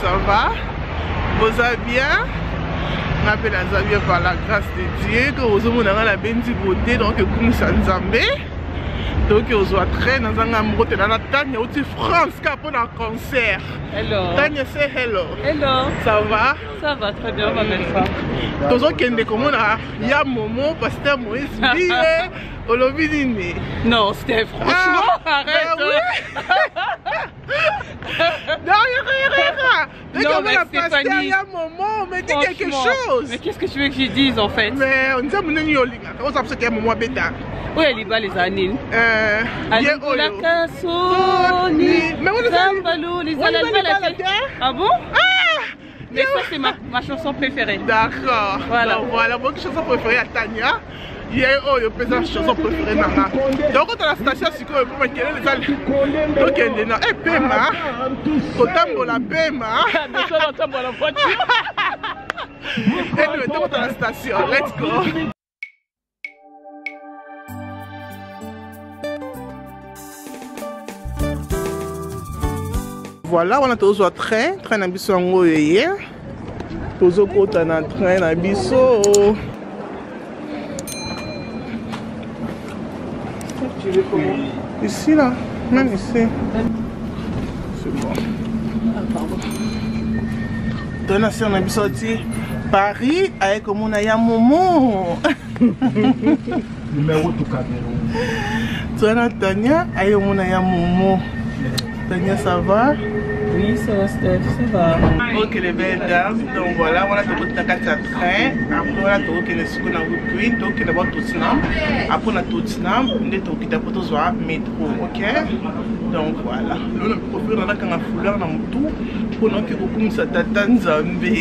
ça va? Vous allez bien? Je m'appelle Xavier par la grâce de Dieu. Que vous avez la bénédiction beauté, donc comme ça Nzambé. Donc vous avez très dans un côté dans la Tania au France pour un concert. Hello. Tania c'est hello. Hello. Ça va? Ça va très bien, ma belle-femme. Tous ceux qui ont des commandes, il y a Momo, Pasteur Moïse, Billet, Olobidini. Non, c'était franchement arrête. Ben oui. Non, rien. Non, mais Stéphanie, il y a Momo, mais dis quelque chose. Mais qu'est-ce que tu veux que je dise en fait? Mais on dit que nous on s'appelle qu'il y a Momo bêta. Oui, elle y va les années. Mais on les a la terre. Ah bon? Mais ça c'est ma chanson préférée. D'accord. Voilà. Donc, voilà, moi chanson préférée à Tania. Hier, oh, je fais une chanson préférée Nana. Donc quand on a la station, c'est quoi pour me dire les allées. Donc elle est là. Eh Pema. Quand la Pema. Nous sommes la voiture. Et nous mettons dans la station. Let's go. Voilà, on a toujours un train d'ambition en hier. Toujours côté un train d'ambition. Tu veux comment? Ici là, même ici. C'est bon. Ah pardon. Donne si on a sorti Paris avec mon aya Momo. Numéro tout caméra. Tu as Natania avec mon aya Momo. Tania, ça va? Oui, ça va, Steph, ça va. Ok, les belles dames, donc voilà, on a trouvé le train, après on a trouvé le secours dans la route 8, donc on a trouvé tout ça. Après on a trouvé tout ça, on a trouvé le métro, ok? Donc voilà, nous on a trouvé la fouleur dans tout, pour nous qu'on s'est attendu Nzambé.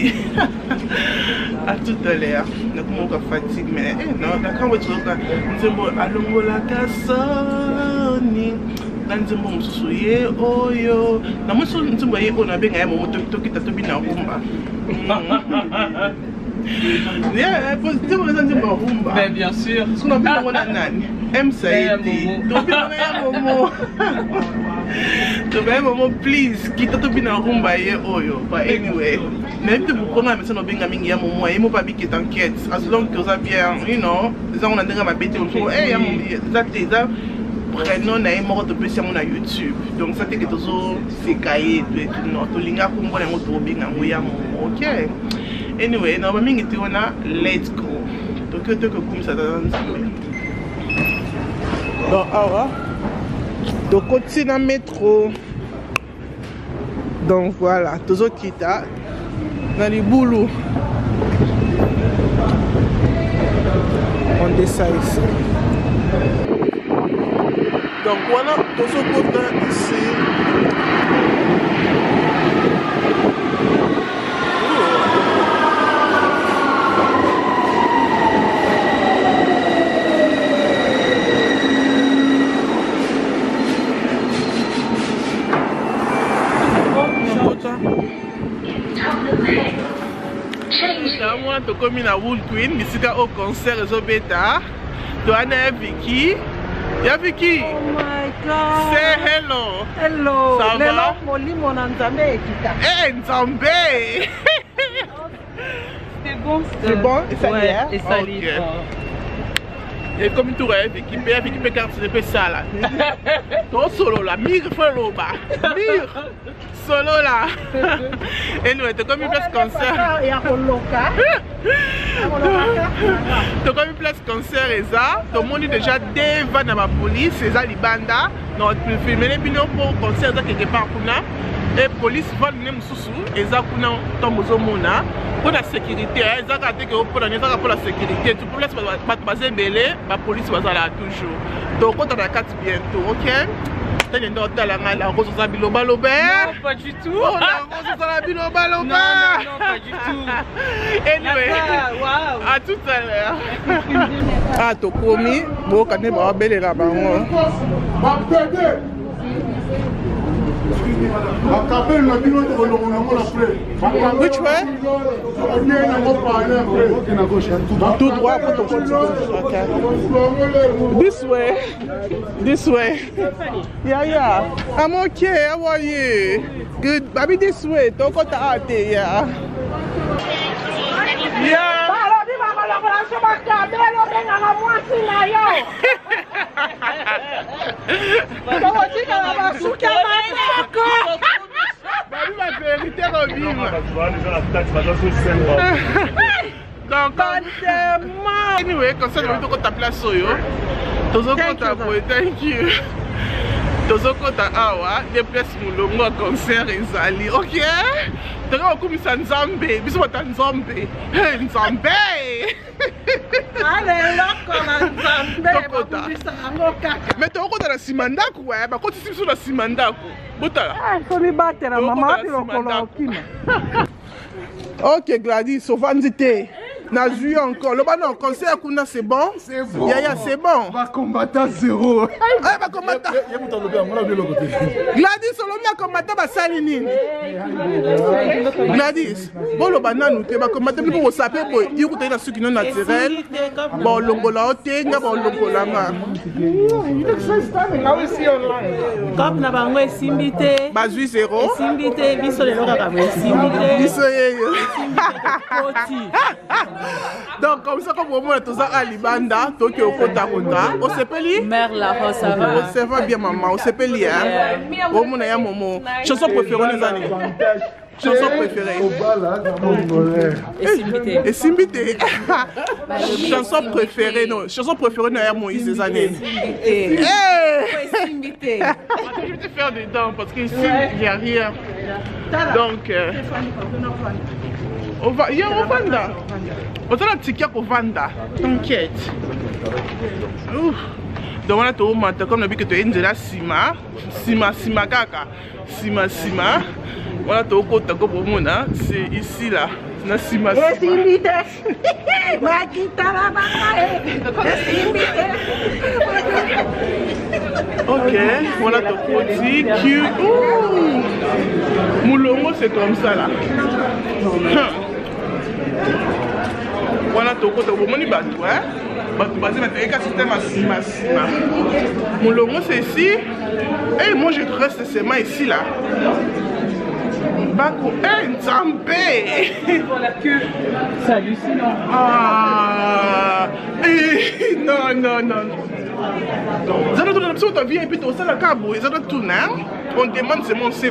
À tout à l'heure, donc on a fatigué, mais non, d'accord, on a trouvé ça. On dit, bon, allons la cassonne. Mais bien sûr. Prénom est mort depuis sur mon YouTube. Donc ça c'est que toujours c'est caillé de tout notre linga pour moi les mots bien envoyé OK. Anyway, normalement il était on a let's go. Donc que comme ça dans Donc ah donc côté dans métro. Donc voilà, toujours quitte dans le boulot. On descend ici. Donc voilà, tout ce côté ici. Je suis à Woolqueen, je suis au concert de Zobeta. Je suis à Yaviki. Yaviki, oh my God. Say hello. Hello. Ça va? Mon Nzambé. Eh Nzambé. C'est bon. C'est bon. Et ça ouais, y est. Et ça y est. Et comme tout Yaviki, Yaviki peut garder des ça là. Ton solo là, mire solo là, mire solo là. Et nous, t'es comme une place concert. Et à Coloca. Donc comme une place concert et ça, tout le monde est déjà devant dans ma police, c'est ça les bandas. Donc tu filmes les binômes pour concert ça quelque part pour là. Et police va nous mettre sous et ça pour nous tomber au monde là. Pour la sécurité, ça quand tu es au pour la sécurité, tu peux laisser pas passer belé, la police va là toujours. Donc on t'attend bientôt, OK? Non, pas du tout. Oh, la non, non, pas du tout. Anyway, wow. À tout à l'heure. Ah, t'as commis. Bon, quand même, on va belle là-bas. Which way? Tout droit pour ton continent. This way. This way. Yeah, yeah. I'm okay. How are you? Good. Baby, this way. Tokota, yeah. Yeah. Anyway, thank you. Okay? Allez, là, comme un Nzambé, mais tu as la Simandaku, ouais, mais quand tu es sur la Simandaku, ok, Gladys, on va nous Nazu encore. Le banan, concert, c'est bon. C'est bon. Yaya, c'est bon. Va combattre zéro. Ah, va combattre. Gladys, on a combattu à Salinine. Gladys, bon, le banan, nous va combattre. Pour vous saper, il y a ceux qui sont naturels. Bon, l'ongola, bon, l'ongola. You look so stunning. Now we see online. Comme n'a pas moins simbité. Basu zéro. Simbité, biso le loga, simbité. Biso donc, comme ça, comme on voit, tout ça à Libanda, Tokyo, Tokota, on s'appelle Merla, ça va. On s'appelle bien, maman, on s'appelle bien. Au moins, il y a un moment. Chanson préférée des années. Chanson préférée. Et Simbité. Chanson préférée, non. Chanson préférée, il y a Moïse des années. Et Simbité. Je vais te faire des dents parce qu'ici, il n'y a rien. Donc. On va, il y a un Vanda. On a un petit cap au Vanda. T'inquiète. Donc on a tout monté comme le but que tu es une de la Sima. Sima, Sima, Kaka. Sima, Sima. On a tout côté comme au monde. C'est ici là. La Sima. C'est imité. Ma guitare va pas. C'est imité. Ok. On a tout côté. Moulongo, c'est comme ça là. Voilà Tokyo, Tokyo, moni bateau, hein? Bateau, bateau, mon logo c'est ici. Et moi je reste seulement ici là. Bako, Nzambé. C'est hallucinant. Ah, non, non, non, non. Ça doit tourner l'option, t'as vu et puis t'as ça la cabo, ça doit tourner. On demande c'est mon c'est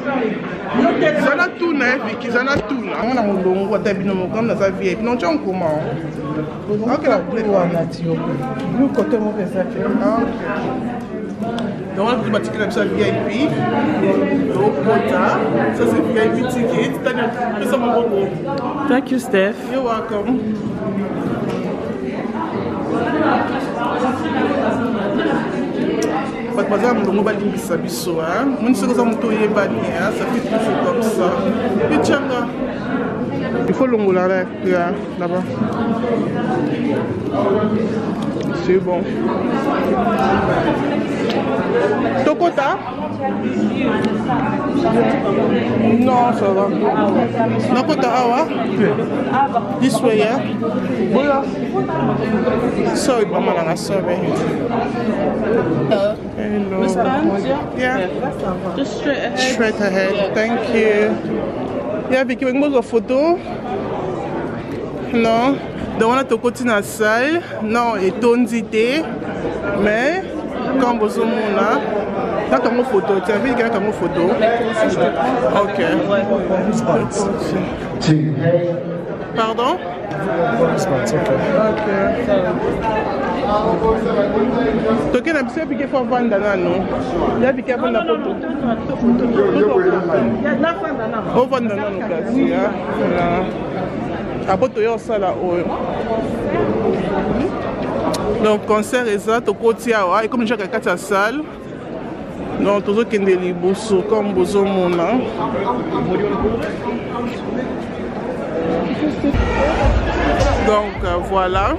Zana tourne Yaviki, Zana tourne. On a mon long, on a bien mon grand dans sa vie. Non, tu en comment? Ok, la plaie doit en nature. Nous côté mon ça fait. Donc on a pris ma ticket de sa VIP. Donc ça c'est VIP ticket. Tania, ça mon bon. Thank you, Steph. You're welcome. Par exemple, on va dire que ça biso, hein. Mon seul ça monte et banni, hein, ça fait tout comme ça. Et tchanga. Il faut l'ongola là, là-bas. C'est bon. Tokota? Non, ça va. Nakota awa? This way, yeah? Voilà. Sorry, maman, on a sauvé. Hello. Yeah. Just straight ahead. Straight ahead. Thank you. Yeah, Vicky, we can go photo. No. Donc on a tout continué à salle, non et tonzité, mais quand vous sommes là, t'as comme photo, tu as vu qu'il y a comme photo. Ok. Pardon? Ok. Donc on a besoin de faire vendre là non? Il y a besoin de vendre la photo. On vend là non Gladys, hein? Donc concert est ça, tu côté et comme j'ai quelqu'un à salle. Donc toujours qu'il y a des boussos comme boussos mon là. Donc voilà.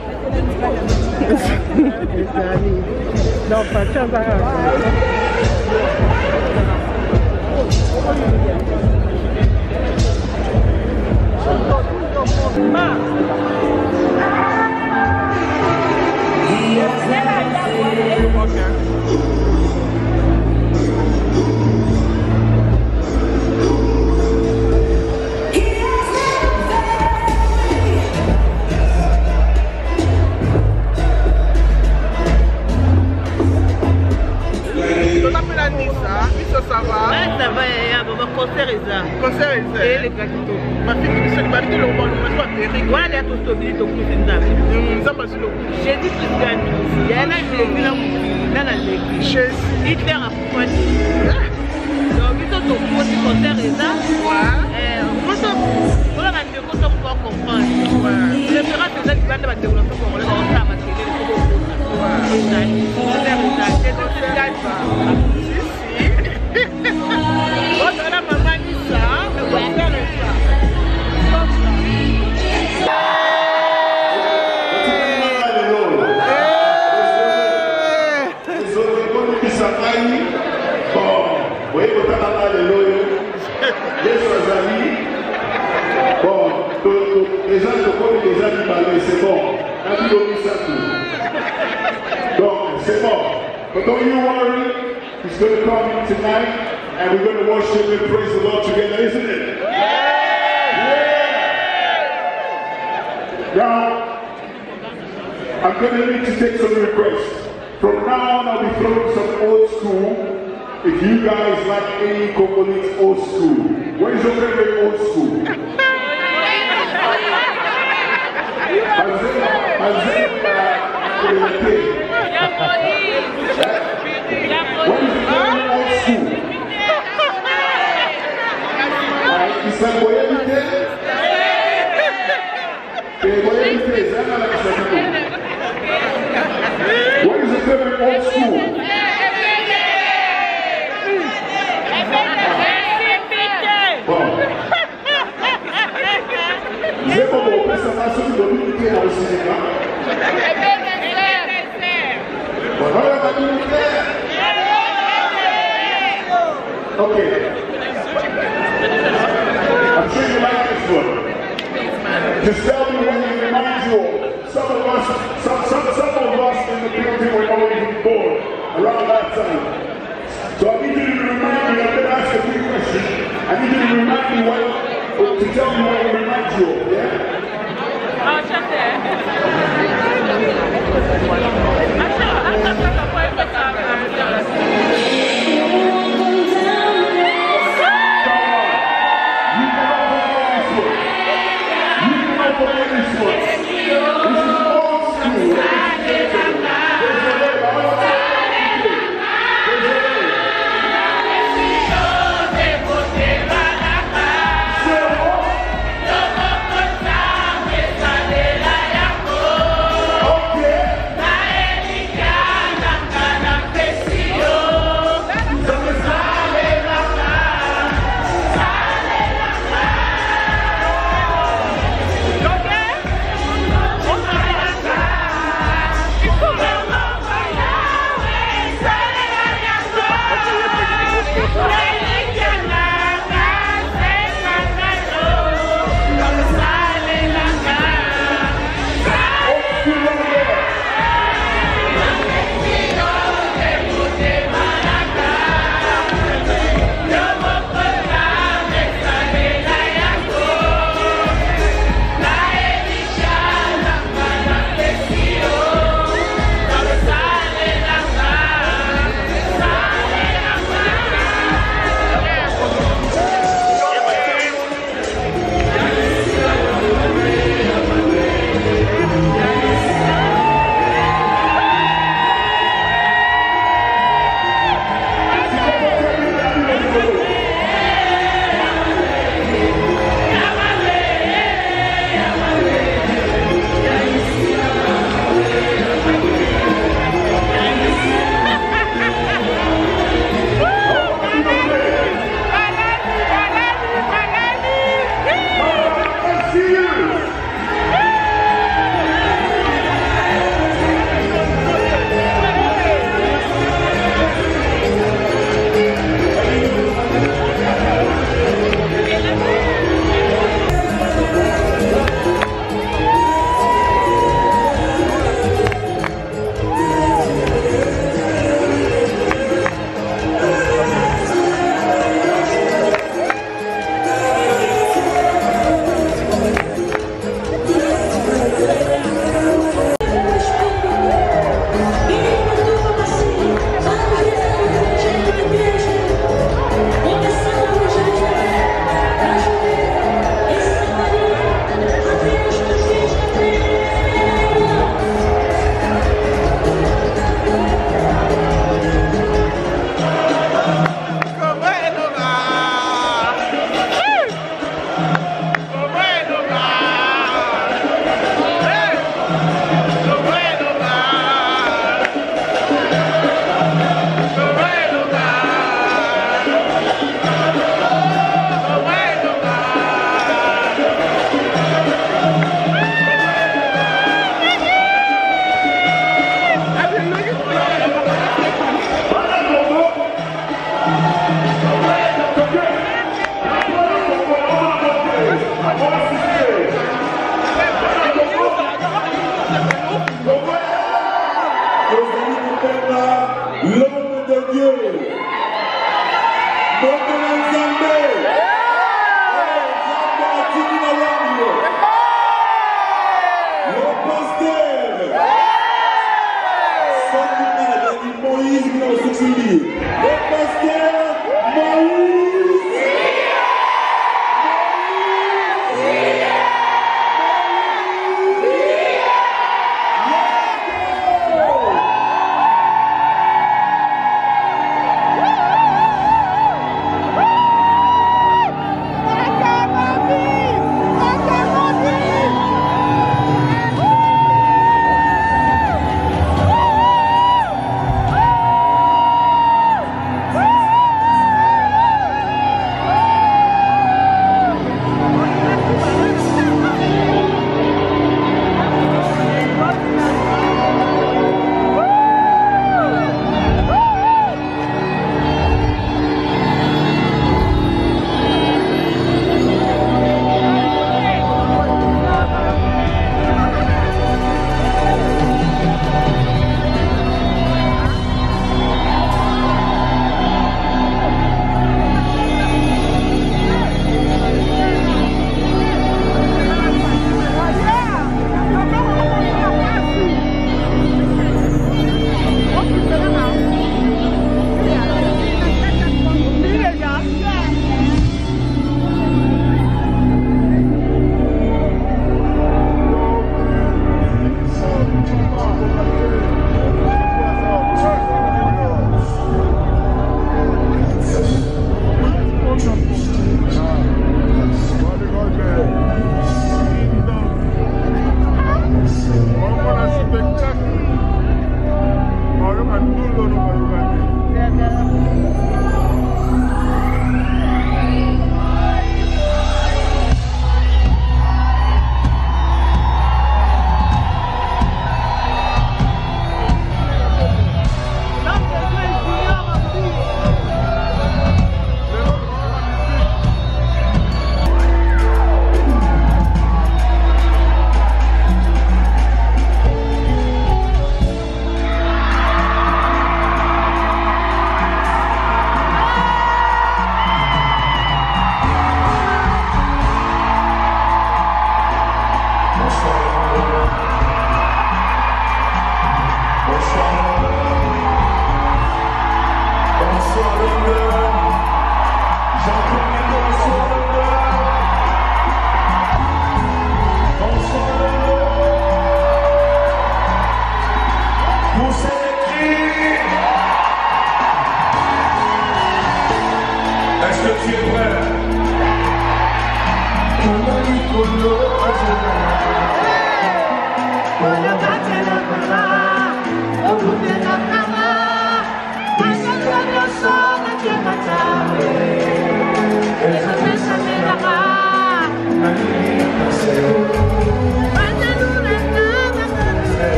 celui qui combat l'homme de Dieu. Nzambé,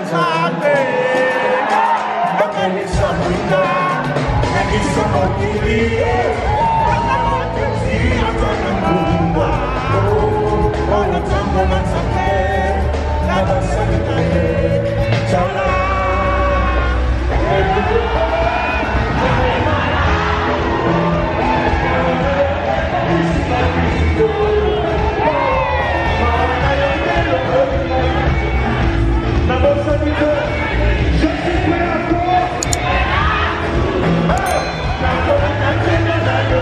I'm Je suis prêt à toi.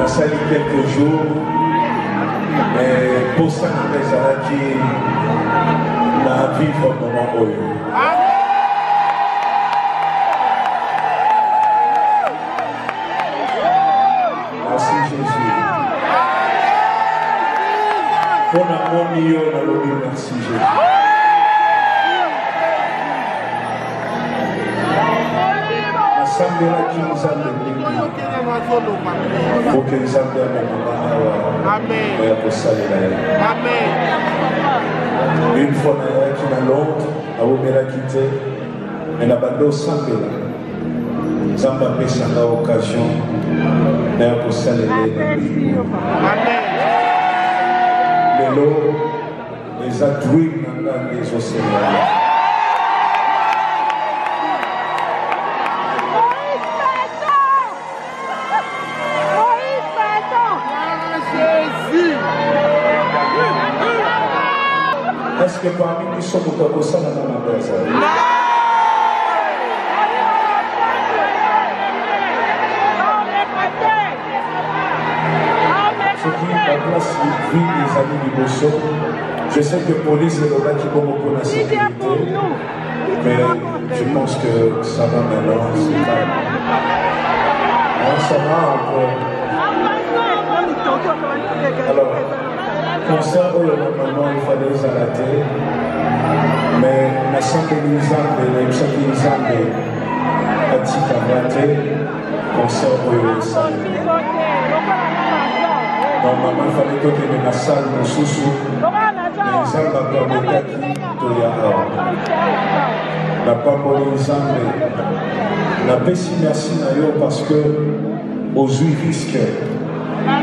Je suis allé quelques jours et pour ça que je suis allé à vivre au moment où merci Jésus. Pour l'amour mieux, merci Jésus. Amen. Une fois à Londres, à Omera quitté, mais la bande Sambela. Samba pesa la occasion pour saluer. Amen. Les adouis dans les océans. Est-ce que parmi nous sommes au Tokyo, ça n'a pas de ça? Ce qui est la place du vie des amis du Bosso, je sais que police et le qui vont me connaître sécurité, mais je pense que ça va maintenant. Ça va encore. Alors, comme ça, normalement, il fallait s'arrêter. Mais la santé de Nzambé, la santé de Nzambé, a dit qu'à rater, comme ça, normalement, il fallait que la salle de Soussou, les Zambes à Tokota, la parole de Nzambé. La paix, si merci, d'ailleurs, parce que, aux yeux risques, il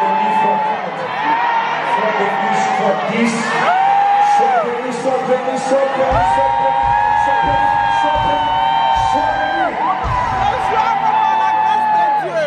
béni fois 4, soit béni fois 10, soit béni, soit béni, soit béni, soit béni, soit béni, soit béni. Bonsoir, maman, la grâce de Dieu.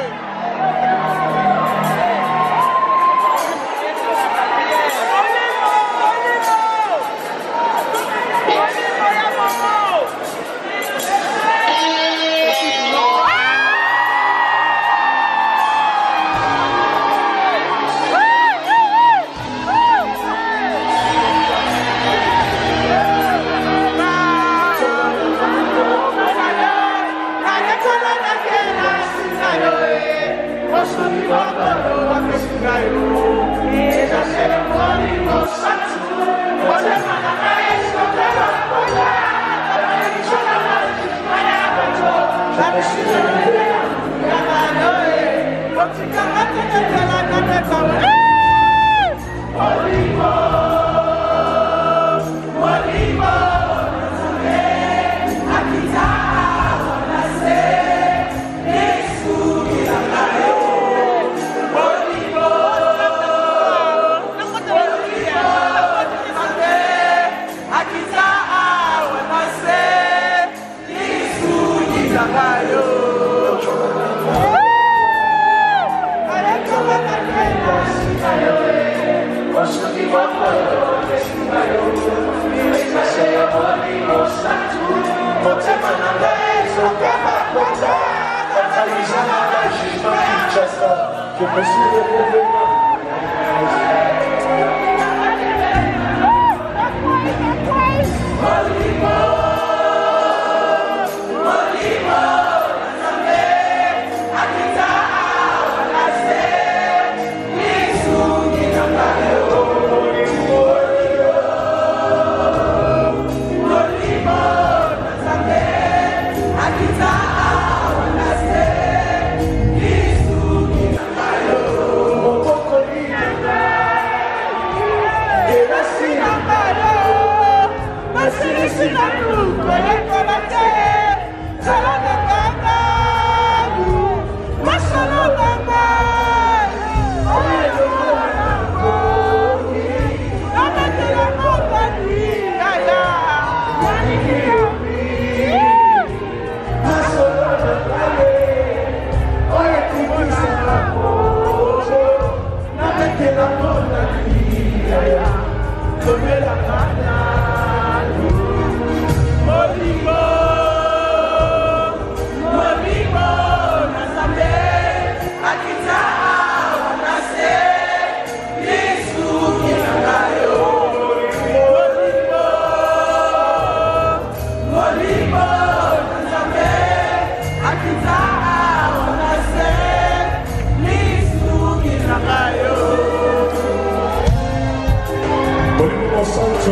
Thank you.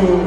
Viens à moi.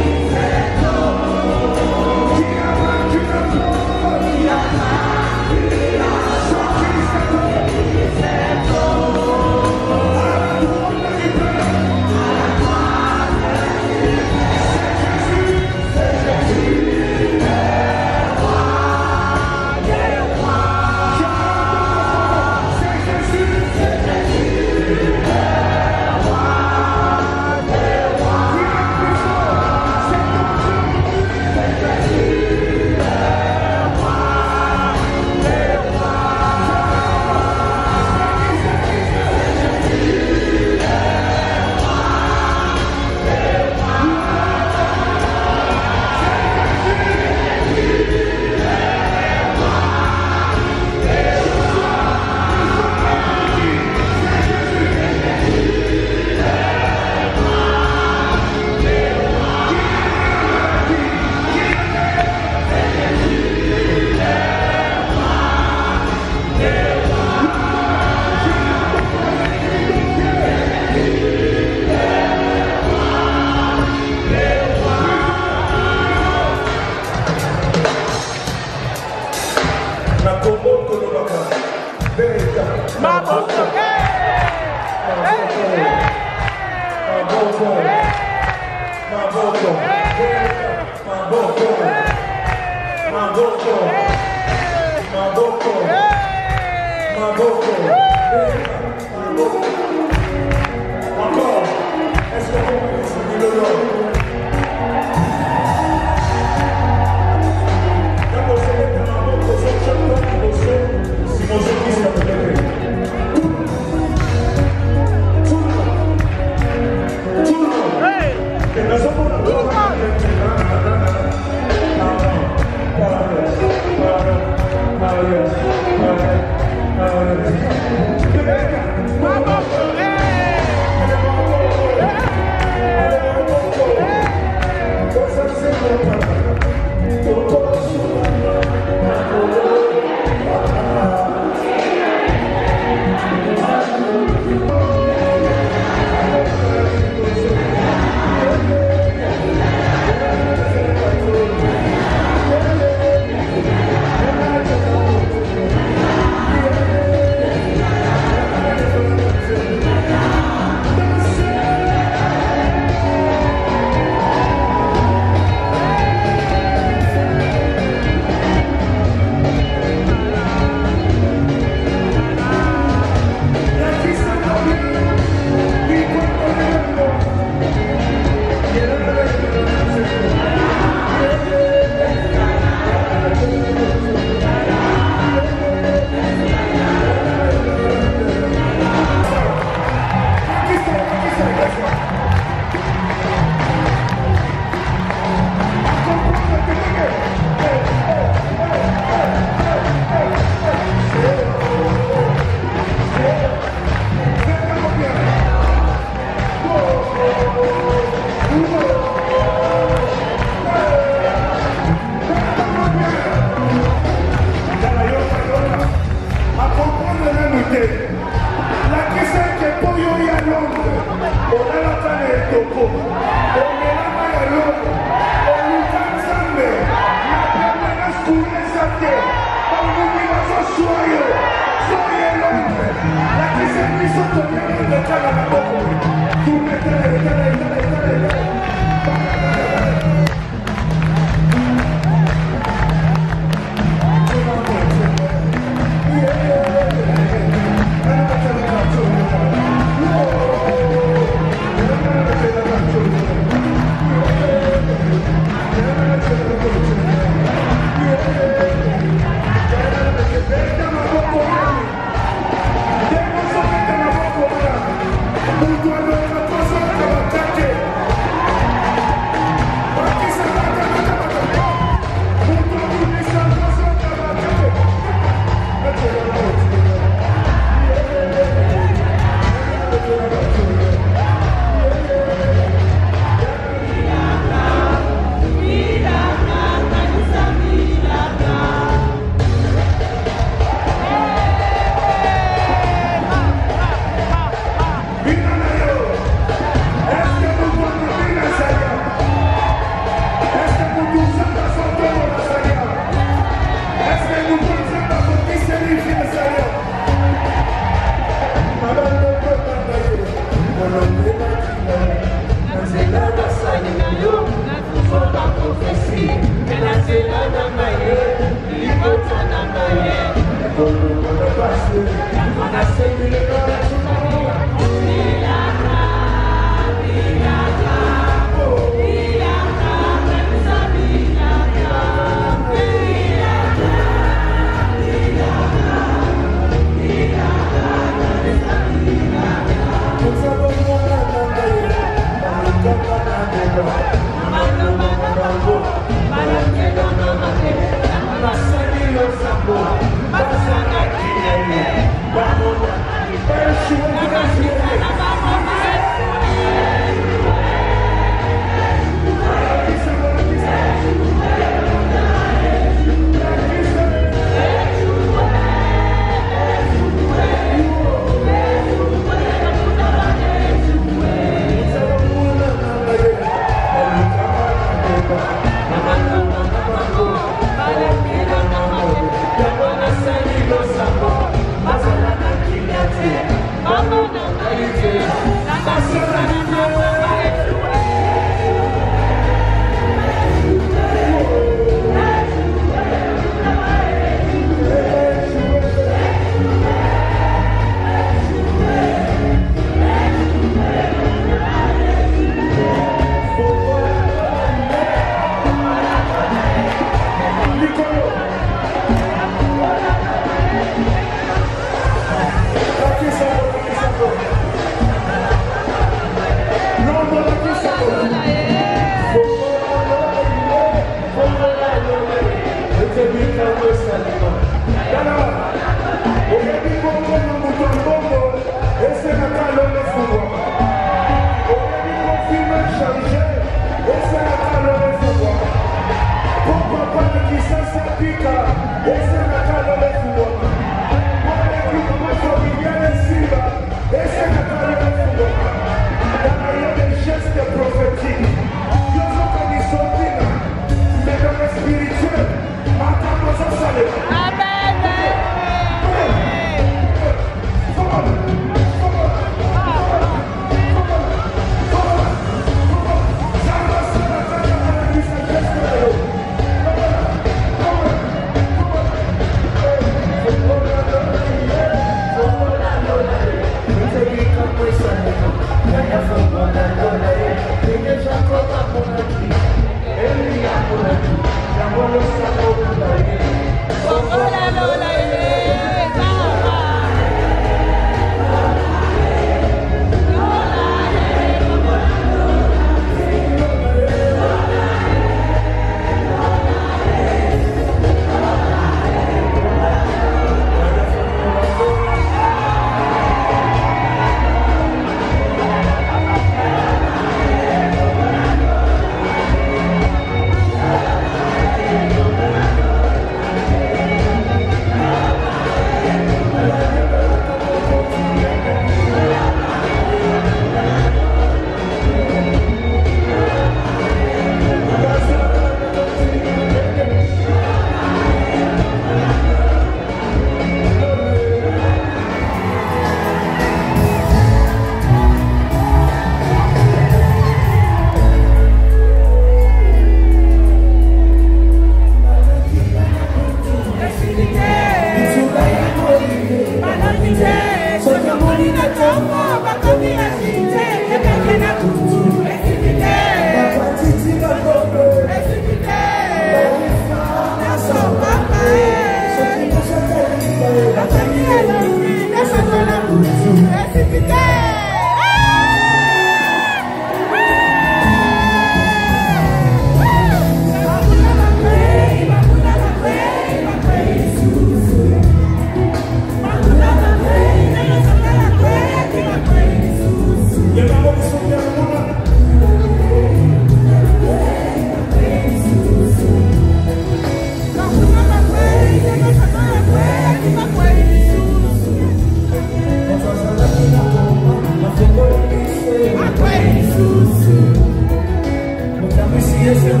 Come on,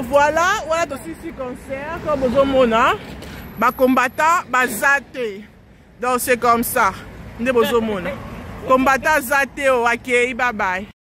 Alors voilà, voilà aussi concert comme Bozomona, ba combattant bazate. Donc c'est comme ça. Ndebozomona. Combattant zate o akei bye bye.